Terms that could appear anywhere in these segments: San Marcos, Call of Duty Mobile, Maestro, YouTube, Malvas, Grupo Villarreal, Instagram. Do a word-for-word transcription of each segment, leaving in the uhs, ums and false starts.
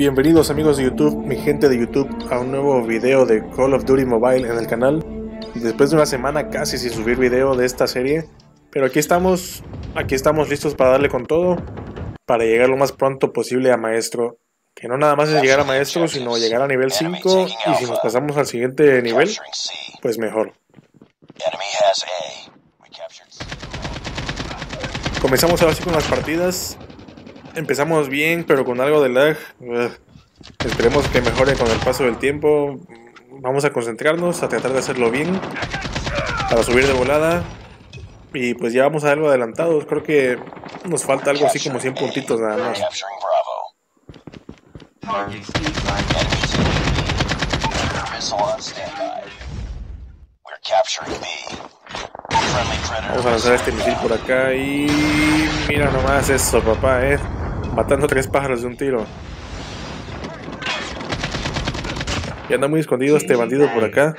Bienvenidos amigos de YouTube, mi gente de YouTube, a un nuevo video de Call of Duty Mobile en el canal. Después de una semana casi sin subir video de esta serie, pero aquí estamos, aquí estamos listos para darle con todo, para llegar lo más pronto posible a Maestro. Que no nada más es llegar a Maestro, sino llegar a nivel cinco, y si nos pasamos al siguiente nivel, pues mejor. Comenzamos ahora sí con las partidas. Empezamos bien, pero con algo de lag. Ugh. Esperemos que mejore con el paso del tiempo. Vamos a concentrarnos, a tratar de hacerlo bien, para subir de volada. Y pues ya vamos a algo adelantados. Creo que nos falta algo así como cien puntitos nada más. Vamos a lanzar este misil por acá y... mira nomás eso, papá, eh. Matando tres pájaros de un tiro. Y anda muy escondido este bandido por acá,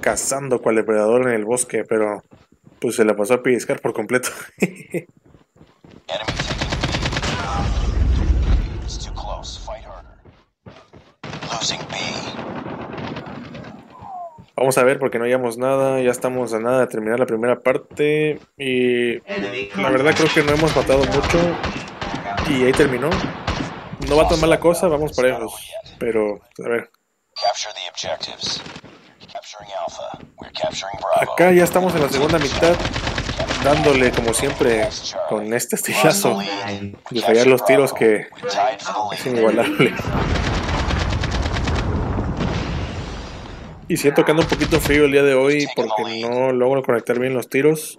cazando cual depredador en el bosque, pero pues se la pasó a pellizcar por completo. Vamos a ver porque no hallamos nada, ya estamos a nada de terminar la primera parte. Y la verdad creo que no hemos matado mucho. Y ahí terminó. No va a tomar la cosa, vamos parejos. Pero, a ver. Acá ya estamos en la segunda mitad, dándole como siempre con este estilazo de fallar los tiros que es inigualable. Y siento que ando un poquito frío el día de hoy porque no logro conectar bien los tiros,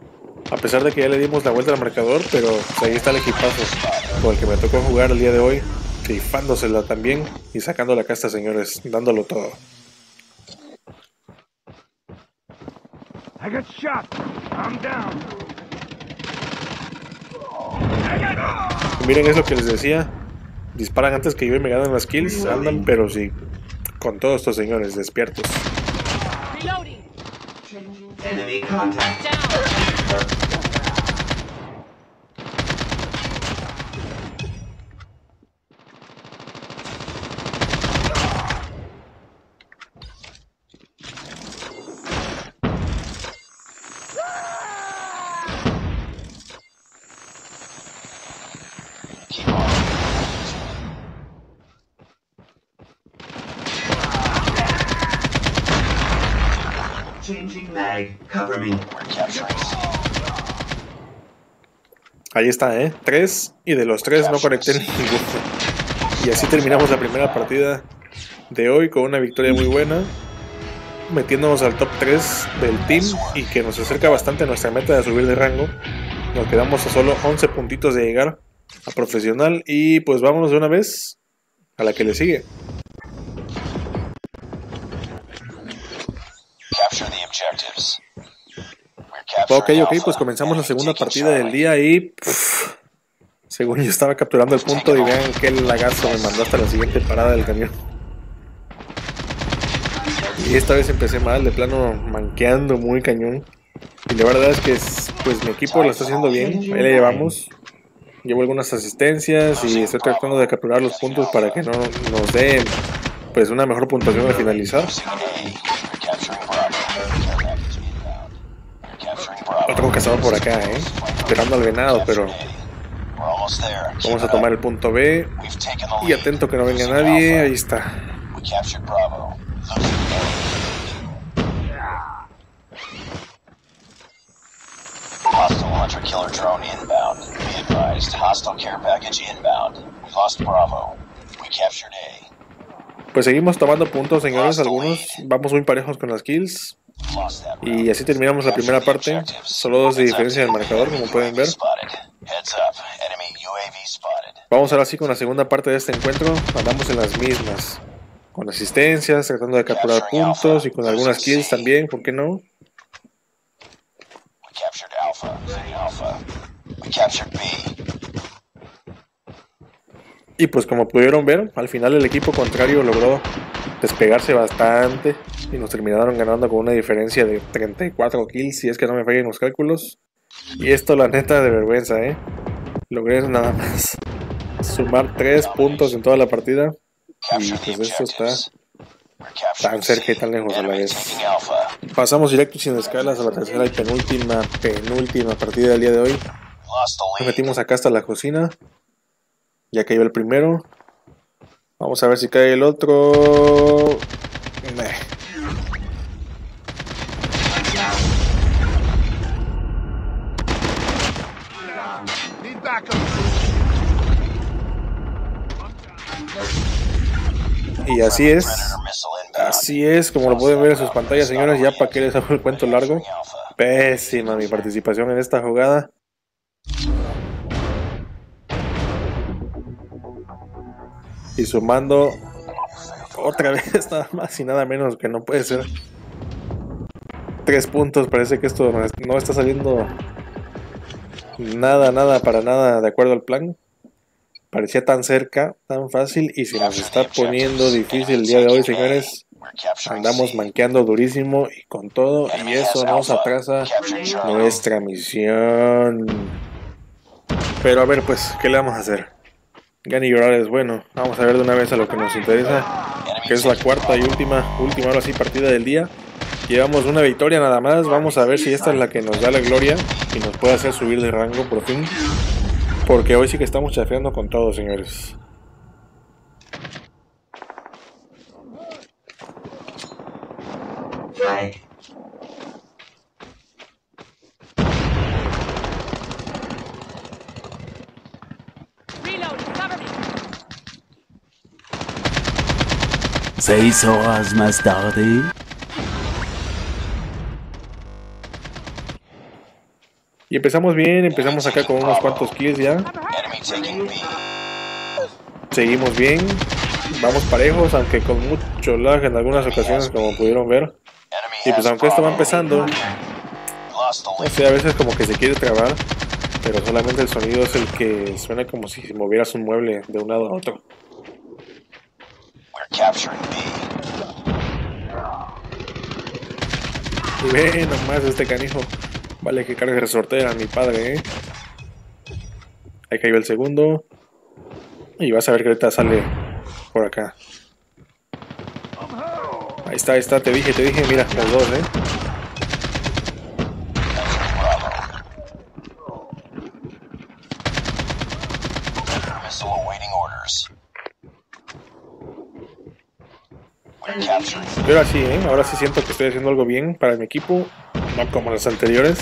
a pesar de que ya le dimos la vuelta al marcador, pero pues ahí está el equipazo con el que me tocó jugar el día de hoy, rifándosela también y sacando la casta, señores, dándolo todo. Y miren, es lo que les decía, disparan antes que yo y me ganan las kills, andan pero sí con todos estos señores despiertos. Ahí está, eh, tres, y de los tres no conecté ninguno. Y así terminamos la primera partida de hoy con una victoria muy buena, metiéndonos al top tres del team y que nos acerca bastante a nuestra meta de subir de rango. Nos quedamos a solo once puntitos de llegar a profesional y pues vámonos de una vez a la que le sigue. Ok, ok, pues comenzamos la segunda partida del día y pff, según yo estaba capturando el punto y vean que el lagazo me mandó hasta la siguiente parada del camión. Y esta vez empecé mal, de plano manqueando muy cañón. Y la verdad es que pues mi equipo lo está haciendo bien, ahí le llevamos. Llevo algunas asistencias y estoy tratando de capturar los puntos para que no nos dé pues una mejor puntuación al finalizar. Otro cazador por acá, eh, esperando al venado, pero vamos a tomar el punto B y atento que no venga nadie. Ahí está. Pues seguimos tomando puntos, señores. Algunos vamos muy parejos con las kills. Y así terminamos la primera parte, solo dos de diferencia en el marcador, como pueden ver. Vamos ahora sí con la segunda parte de este encuentro, andamos en las mismas, con asistencias, tratando de capturar puntos y con algunas kills también, ¿por qué no? Y pues como pudieron ver, al final el equipo contrario logró despegarse bastante y nos terminaron ganando con una diferencia de treinta y cuatro kills, si es que no me fallan los cálculos. Y esto la neta de vergüenza, eh. Logré nada más sumar tres puntos en toda la partida. Y pues esto está tan cerca y tan lejos a la vez. Pasamos directo sin escalas a la tercera y penúltima, penúltima partida del día de hoy. Nos metimos acá hasta la cocina. Ya cayó el primero. Vamos a ver si cae el otro. Meh. Y así es, así es, como lo pueden ver en sus pantallas, señores. Ya para que les hago el cuento largo, pésima mi participación en esta jugada. Y sumando otra vez nada más y nada menos, que no puede ser, tres puntos. Parece que esto no está saliendo nada, nada, para nada de acuerdo al plan. Parecía tan cerca, tan fácil, y se nos está poniendo difícil el día de hoy, señores. Andamos manqueando durísimo y con todo, y eso nos atrasa nuestra misión. Pero a ver, pues, ¿qué le vamos a hacer? Gana y llorar es bueno. Vamos a ver de una vez a lo que nos interesa, que es la cuarta y última, última ahora sí, partida del día. Llevamos una victoria nada más. Vamos a ver si esta es la que nos da la gloria y nos puede hacer subir de rango por fin. Porque hoy sí que estamos chafeando con todo, señores. Seis horas más tarde. Y empezamos bien, empezamos acá con unos cuantos kills ya. Seguimos bien, vamos parejos, aunque con mucho lag en algunas ocasiones, como pudieron ver. Y pues aunque esto va empezando, o sea, a veces como que se quiere trabar, pero solamente el sonido es el que suena como si movieras un mueble de un lado a otro. Y ve nomás este canijo. Vale, que cargue resortera, mi padre, ¿eh? Ahí cayó el segundo. Y vas a ver que ahorita sale por acá. Ahí está, ahí está, te dije, te dije, mira, los dos, ¿eh? Pero ahora sí, ¿eh? Ahora sí siento que estoy haciendo algo bien para mi equipo. No como las anteriores.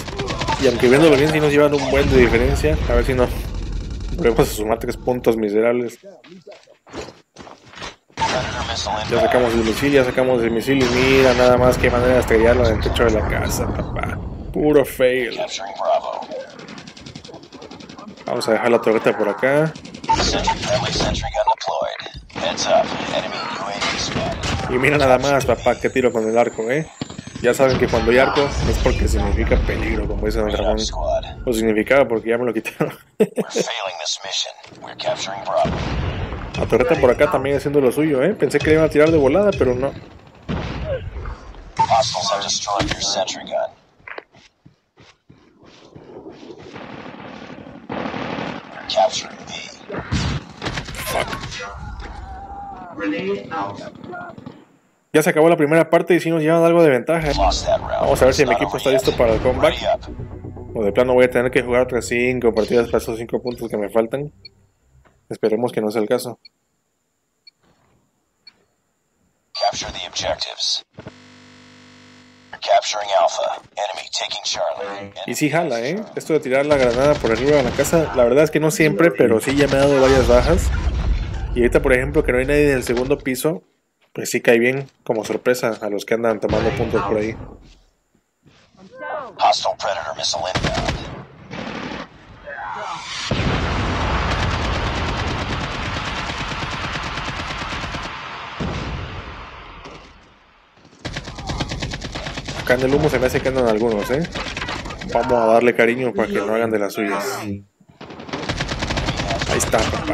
Y aunque viéndolo bien, si sí nos llevan un buen de diferencia. A ver si no volvemos a sumar tres puntos miserables. Ya sacamos el misil, ya sacamos el misil. Y mira nada más qué manera de estrellarlo en el techo de la casa, papá. Puro fail. Vamos a dejar la torreta por acá. Y mira nada más, papá, qué tiro con el arco, eh. Ya saben que cuando hay arco es porque significa peligro, como dicen el dragón. Lo significaba porque ya me lo quitaron. La torreta por acá también haciendo lo suyo, ¿eh? Pensé que le iban a tirar de volada, pero no. Fuck. Ya se acabó la primera parte y si nos llevan algo de ventaja. Vamos a ver si mi equipo está listo para el comeback. O de plano voy a tener que jugar otras cinco partidas para esos cinco puntos que me faltan. Esperemos que no sea el caso. Y sí jala, ¿eh? Esto de tirar la granada por arriba de la casa, la verdad es que no siempre, pero sí ya me ha dado varias bajas. Y ahorita, por ejemplo, que no hay nadie en el segundo piso, pues sí cae bien como sorpresa a los que andan tomando puntos por ahí. Acá en el humo se me hace que andan algunos, ¿eh? Vamos a darle cariño para que no hagan de las suyas. Ahí está, papá.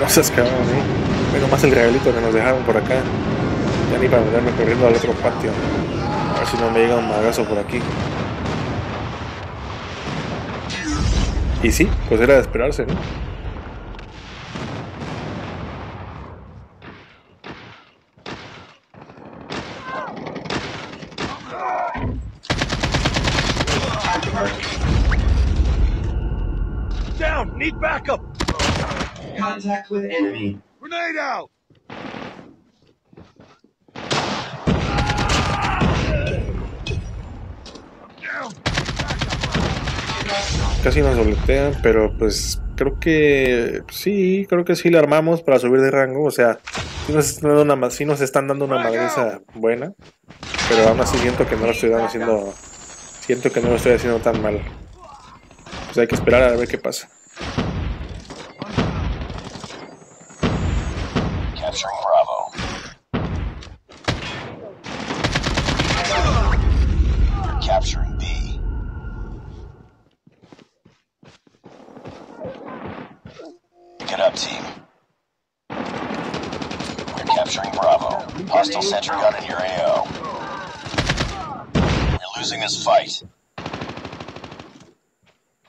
No seas cabrón, ¿eh? Menos más el regalito que nos dejaron por acá. Ya ni para mandarme corriendo al otro patio. A ver si no me llega un magazo por aquí. Y sí, pues era de esperarse, ¿no? Down, need backup. Contact with enemy. Grenade out. Casi nos dobletean, pero pues creo que sí, creo que sí la armamos para subir de rango. O sea, sí nos están dando una, sí nos están dando una madreza buena, pero aún así siento que no lo estoy dando haciendo, siento que no lo estoy haciendo tan mal. Pues hay que esperar a ver qué pasa.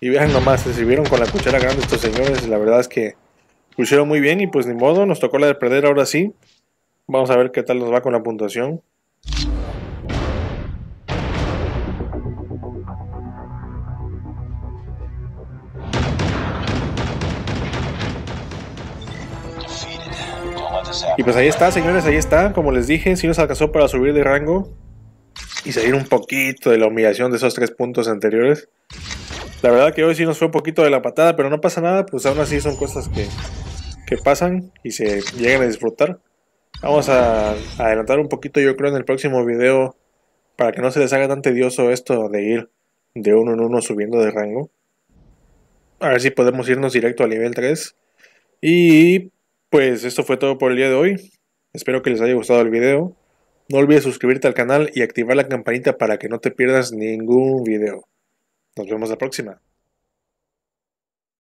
Y vean nomás, se sirvieron con la cuchara grande estos señores. La verdad es que pusieron muy bien y pues ni modo, nos tocó la de perder ahora sí. Vamos a ver qué tal nos va con la puntuación. Y pues ahí está, señores, ahí está. Como les dije, sí nos alcanzó para subir de rango y salir un poquito de la humillación de esos tres puntos anteriores. La verdad que hoy sí nos fue un poquito de la patada, pero no pasa nada, pues aún así son cosas que, que pasan y se llegan a disfrutar. Vamos a, a adelantar un poquito, yo creo, en el próximo video, para que no se les haga tan tedioso esto de ir de uno en uno subiendo de rango. A ver si podemos irnos directo al nivel tres. Y pues esto fue todo por el día de hoy. Espero que les haya gustado el video. No olvides suscribirte al canal y activar la campanita para que no te pierdas ningún video. Nos vemos la próxima.